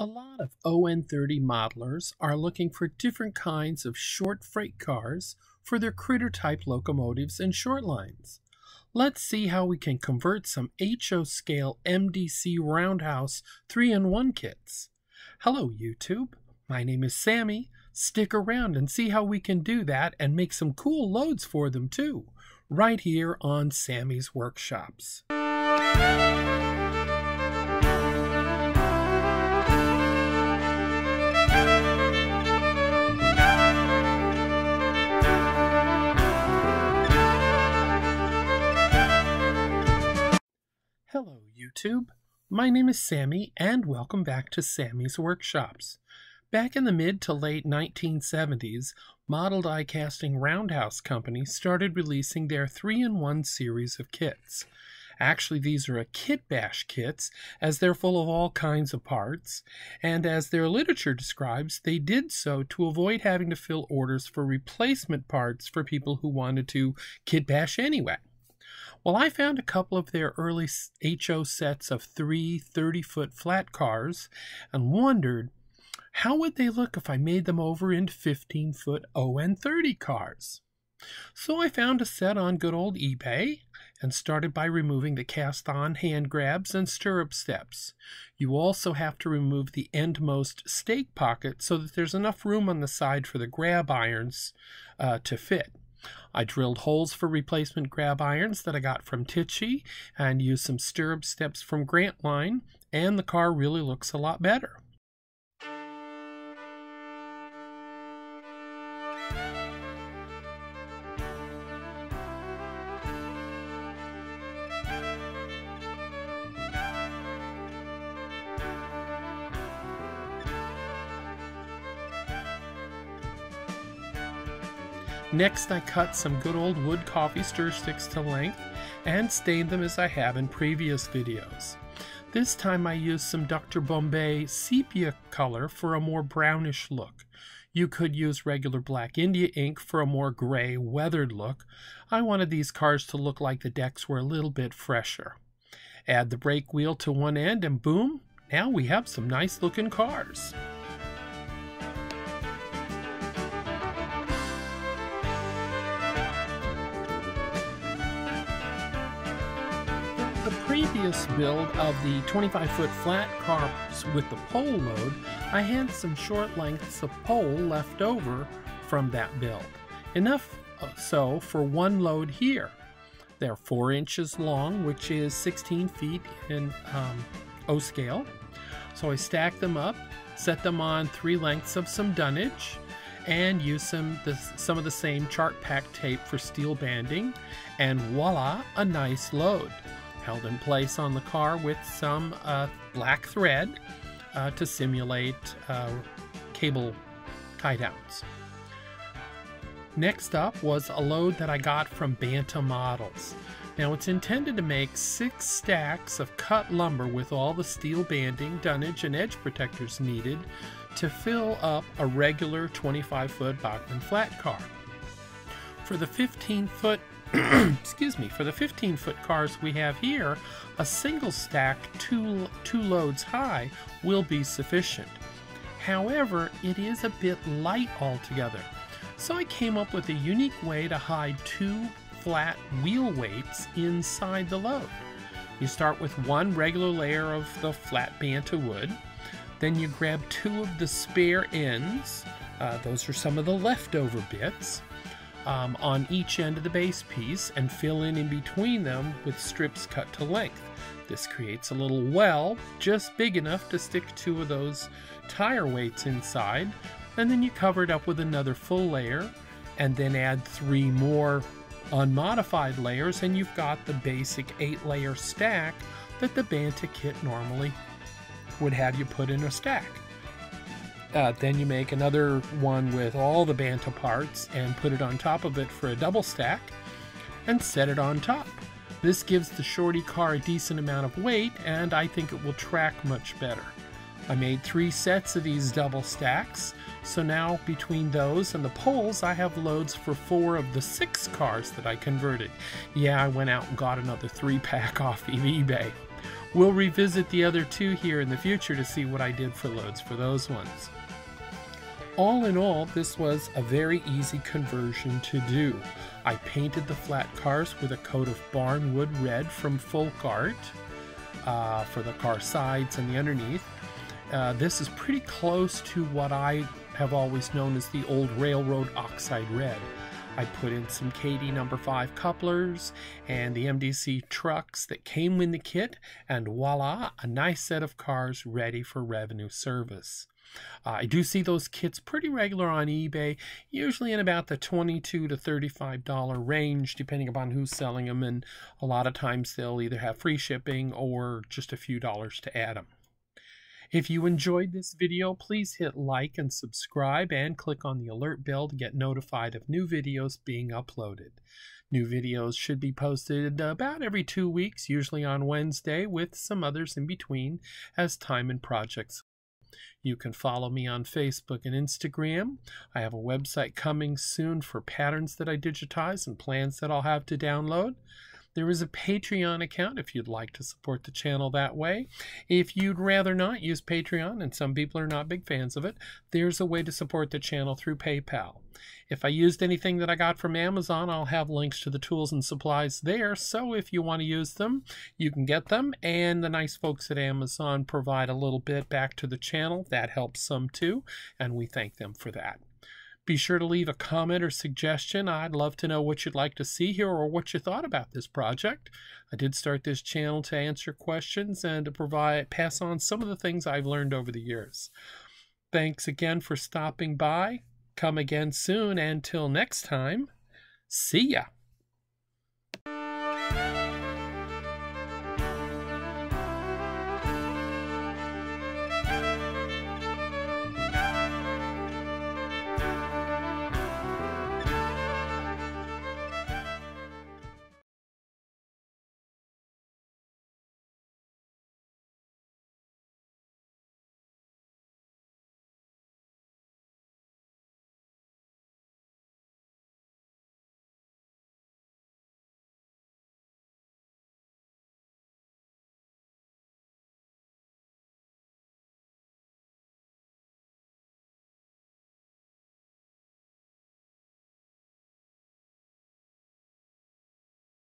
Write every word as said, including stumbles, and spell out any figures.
A lot of O N thirty modelers are looking for different kinds of short freight cars for their critter-type locomotives and short lines. Let's see how we can convert some H O scale M D C Roundhouse three in one kits. Hello YouTube, my name is Sammy. Stick around and see how we can do that and make some cool loads for them too, right here on Sammy's Workshops. Hello YouTube, my name is Sammy and welcome back to Sammy's Workshops. Back in the mid to late nineteen seventies, Model Die Casting Roundhouse Company started releasing their three in one series of kits. Actually, these are a kit bash kits, as they're full of all kinds of parts, and as their literature describes, they did so to avoid having to fill orders for replacement parts for people who wanted to kit bash anyway. Well, I found a couple of their early H O sets of three thirty-foot flat cars and wondered, how would they look if I made them over into fifteen-foot O N thirty cars? So I found a set on good old eBay and started by removing the cast-on hand grabs and stirrup steps. You also have to remove the endmost stake pocket so that there's enough room on the side for the grab irons uh, to fit. I drilled holes for replacement grab irons that I got from Tichy and used some stirrup steps from Grantline, and the car really looks a lot better. Next, I cut some good old wood coffee stir sticks to length and stained them as I have in previous videos. This time I used some Doctor Bombay sepia color for a more brownish look. You could use regular Black India ink for a more gray, weathered look. I wanted these cars to look like the decks were a little bit fresher. Add the brake wheel to one end and boom, now we have some nice looking cars. Previous build of the twenty-five-foot flat cars with the pole load, I had some short lengths of pole left over from that build. Enough so for one load here. They're four inches long, which is sixteen feet in um, O scale. So I stacked them up, set them on three lengths of some dunnage, and used some, the, some of the same Chartpak tape for steel banding, and voila, a nice load. Held in place on the car with some uh, black thread uh, to simulate uh, cable tie-downs. Next up was a load that I got from Banta Models. Now it's intended to make six stacks of cut lumber with all the steel banding, dunnage, and edge protectors needed to fill up a regular twenty-five-foot Bachmann flat car. For the fifteen-foot excuse me, for the fifteen-foot cars we have here, a single stack two, two loads high will be sufficient. However, it is a bit light altogether, so I came up with a unique way to hide two flat wheel weights inside the load. You start with one regular layer of the flat Banta wood, then you grab two of the spare ends, uh, those are some of the leftover bits, Um, on each end of the base piece and fill in in between them with strips cut to length. This creates a little well, just big enough to stick two of those tire weights inside, and then you cover it up with another full layer and then add three more unmodified layers and you've got the basic eight layer stack that the Banta kit normally would have you put in a stack. Uh, then you make another one with all the Banta parts and put it on top of it for a double stack and set it on top. This gives the shorty car a decent amount of weight and I think it will track much better. I made three sets of these double stacks, so now between those and the poles I have loads for four of the six cars that I converted. Yeah, I went out and got another three pack off of eBay. We'll revisit the other two here in the future to see what I did for loads for those ones. All in all, this was a very easy conversion to do. I painted the flat cars with a coat of barnwood red from Folk Art uh, for the car sides and the underneath. Uh, this is pretty close to what I have always known as the old railroad oxide red. I put in some K D number five couplers and the M D C trucks that came in the kit, and voila, a nice set of cars ready for revenue service. Uh, I do see those kits pretty regular on eBay, usually in about the twenty-two dollars to thirty-five dollars range, depending upon who's selling them, and a lot of times they'll either have free shipping or just a few dollars to add them. If you enjoyed this video, please hit like and subscribe and click on the alert bell to get notified of new videos being uploaded. New videos should be posted about every two weeks, usually on Wednesday, with some others in between as time and projects. You can follow me on Facebook and Instagram. I have a website coming soon for patterns that I digitize and plans that I'll have to download. There is a Patreon account if you'd like to support the channel that way. If you'd rather not use Patreon, and some people are not big fans of it, there's a way to support the channel through PayPal. If I used anything that I got from Amazon, I'll have links to the tools and supplies there, so if you want to use them, you can get them. And the nice folks at Amazon provide a little bit back to the channel. That helps some too, and we thank them for that. Be sure to leave a comment or suggestion. I'd love to know what you'd like to see here or what you thought about this project. I did start this channel to answer questions and to provide pass on some of the things I've learned over the years. Thanks again for stopping by. Come again soon. Until next time, see ya!